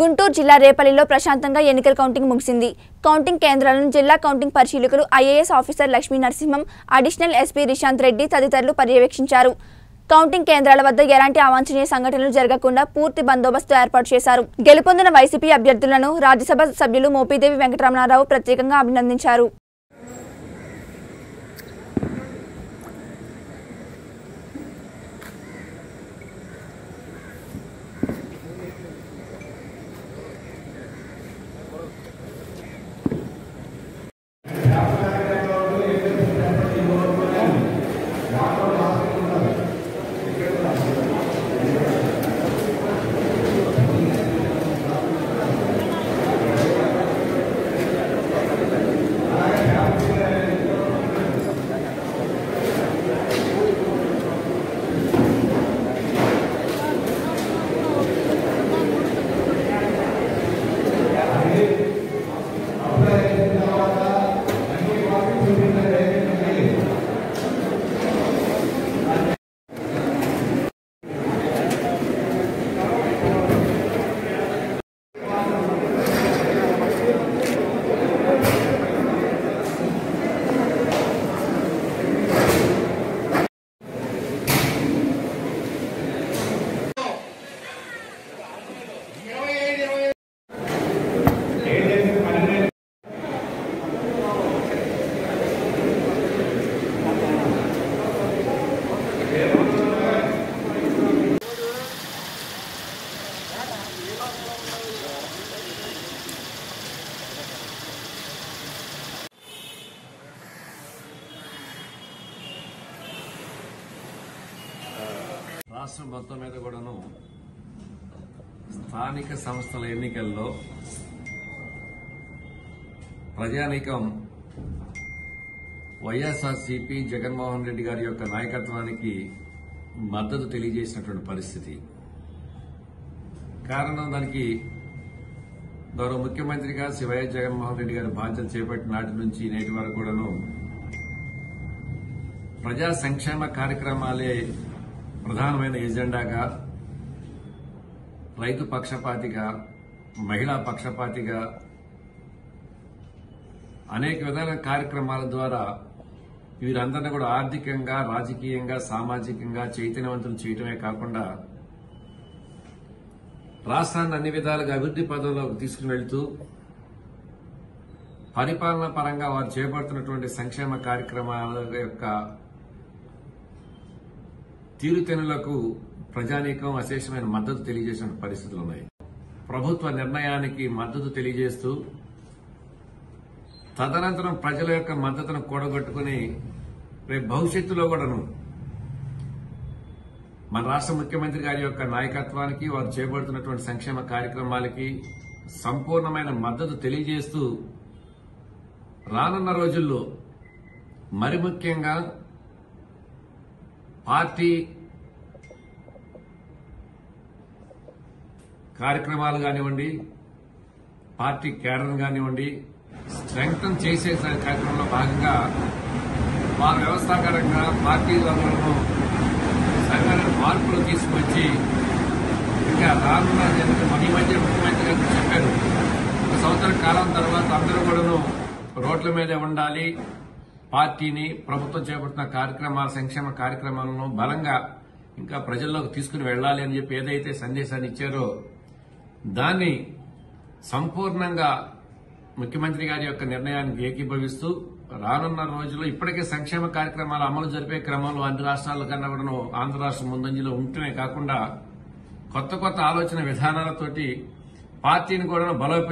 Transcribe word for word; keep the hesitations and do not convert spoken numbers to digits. గుంటూరు జిల్లా రేపల్లిలో ప్రశాంతంగా ఎన్నికల కౌంటింగ్ ముగిసింది. కౌంటింగ్ కేంద్రాలను జిల్లా కౌంటింగ్ పరిశీలకులు IAS officer Lakshmi Narasimham, additional SP Rishanth Reddy తదితరులు పర్యవేక్షించారు. కౌంటింగ్ కేంద్రాల వద్ద ఎలాంటి అవాంఛనీయ సంఘటనలు జరగకుండా పూర్తి బందోబస్తు ఏర్పాటు చేశారు. గెలుపొందిన వైసీపీ అభ్యర్థులను రాజ్యసభ సభ్యులు మోపీదేవి వెంకటరమణారావు ప్రత్యేకంగా అభినందించారు. రాష్ట్రం మొత్తం మీద కూడాను స్థానిక సంస్థల ఎన్నికల్లో ప్రజానీకం వైఎస్ఆర్సీపీ జగన్మోహన్ రెడ్డి గారి యొక్క నాయకత్వానికి మద్దతు తెలియజేసినటువంటి పరిస్థితి. కారణం దానికి గౌరవ ముఖ్యమంత్రిగా శ్రీ వైఎస్ జగన్మోహన్ రెడ్డి గారి బాధ్యత చేపట్టిన నాటి నుంచి నేటి వరకు కూడాను ప్రజా సంక్షేమ కార్యక్రమాలే ప్రధానమైన ఎజెండాగా, రైతు పక్షపాతిగా, మహిళా పక్షపాతిగా అనేక విధాల కార్యక్రమాల ద్వారా వీరందరినీ కూడా ఆర్థికంగా, రాజకీయంగా, సామాజికంగా చైతన్యవంతం చేయటమే కాకుండా రాష్ట్రాన్ని అన్ని విధాలుగా అభివృద్ది పదంలోకి తీసుకుని వెళ్తూ పరిపాలనా పరంగా వారు చేపడుతున్నటువంటి సంక్షేమ కార్యక్రమాల యొక్క తీరుతెనులకు ప్రజానీకం అశేషమైన మద్దతు తెలియజేసిన పరిస్థితులు ఉన్నాయి. ప్రభుత్వ నిర్ణయానికి మద్దతు తెలియజేస్తూ తదనంతరం ప్రజల యొక్క మద్దతును కూడగట్టుకుని రేపు భవిష్యత్తులో కూడాను మన రాష్ట్ర ముఖ్యమంత్రి గారి యొక్క నాయకత్వానికి, వారు చేపడుతున్నటువంటి సంక్షేమ కార్యక్రమాలకి సంపూర్ణమైన మద్దతు తెలియజేస్తూ రానున్న రోజుల్లో మరి ముఖ్యంగా పార్టీ కార్యక్రమాలు కానివ్వండి, పార్టీ కేడర్ను కానివ్వండి స్ట్రెంగ్తన్ చేసే కార్యక్రమంలో భాగంగా వారు వ్యవస్థాపకంగా పార్టీ వర్గాలను సరైన మార్పులు తీసుకొచ్చి ఇంకా రానున్న ఈ మధ్య ముఖ్యమంత్రి గారు చెప్పారు, ఒక సంవత్సరం కాలం తర్వాత అందరూ కూడాను రోడ్ల మీద ఉండాలి, పార్టీని, ప్రభుత్వం చేపడుతున్న కార్యక్రమాల సంక్షేమ కార్యక్రమాలను బలంగా ఇంకా ప్రజల్లోకి తీసుకుని వెళ్లాలి అని చెప్పి ఏదైతే సందేశాన్ని ఇచ్చారో దాన్ని సంపూర్ణంగా ముఖ్యమంత్రి గారి యొక్క నిర్ణయానికి ఏకీభవిస్తూ రానున్న రోజుల్లో ఇప్పటికే సంక్షేమ కార్యక్రమాలు అమలు జరిపే క్రమంలో అన్ని రాష్ట్రాల కన్నా కూడా ఆంధ్ర రాష్ట్రం ముందంజలో ఉంటూనే కాకుండా కొత్త కొత్త ఆలోచన విధానాలతోటి పార్టీని కూడా బలోపేతం